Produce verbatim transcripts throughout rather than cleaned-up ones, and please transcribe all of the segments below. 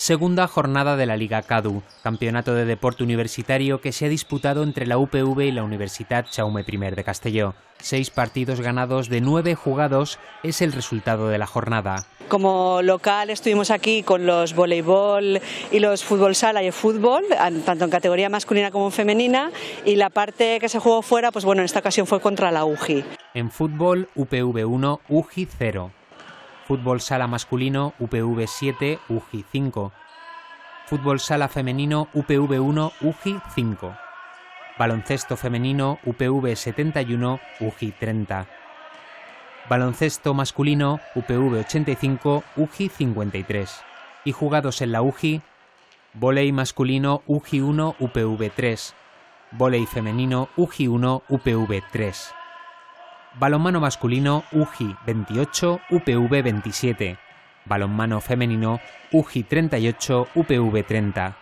Segunda jornada de la Liga CADU, campeonato de deporte universitario que se ha disputado entre la U P V y la Universitat Jaume primero de Castelló. Seis partidos ganados de nueve jugados es el resultado de la jornada. Como local estuvimos aquí con los voleibol y los fútbol sala y el fútbol, tanto en categoría masculina como en femenina, y la parte que se jugó fuera, pues bueno, en esta ocasión fue contra la U G I. En fútbol, U P V uno, U G I cero. Fútbol sala masculino, U P V siete, U G I cinco. Fútbol sala femenino, U P V uno, U G I cinco. Baloncesto femenino, U P V setenta y uno, U G I treinta. Baloncesto masculino, U P V ochenta y cinco, U G I cincuenta y tres. Y jugados en la U G I, vóley masculino, U G I uno, U P V tres. Vóley femenino, U G I uno, U P V tres. Balonmano masculino, U G I veintiocho, U P V veintisiete. Balonmano femenino, U G I treinta y ocho, U P V treinta.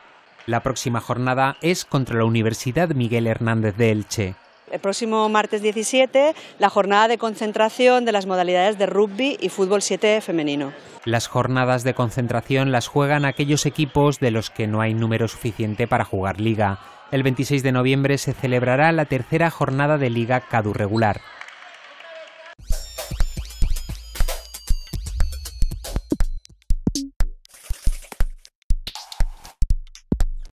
La próxima jornada es contra la Universidad Miguel Hernández de Elche. El próximo martes diecisiete, la jornada de concentración de las modalidades de rugby y fútbol siete femenino. Las jornadas de concentración las juegan aquellos equipos de los que no hay número suficiente para jugar liga. El veintiséis de noviembre se celebrará la tercera jornada de Liga CADU regular.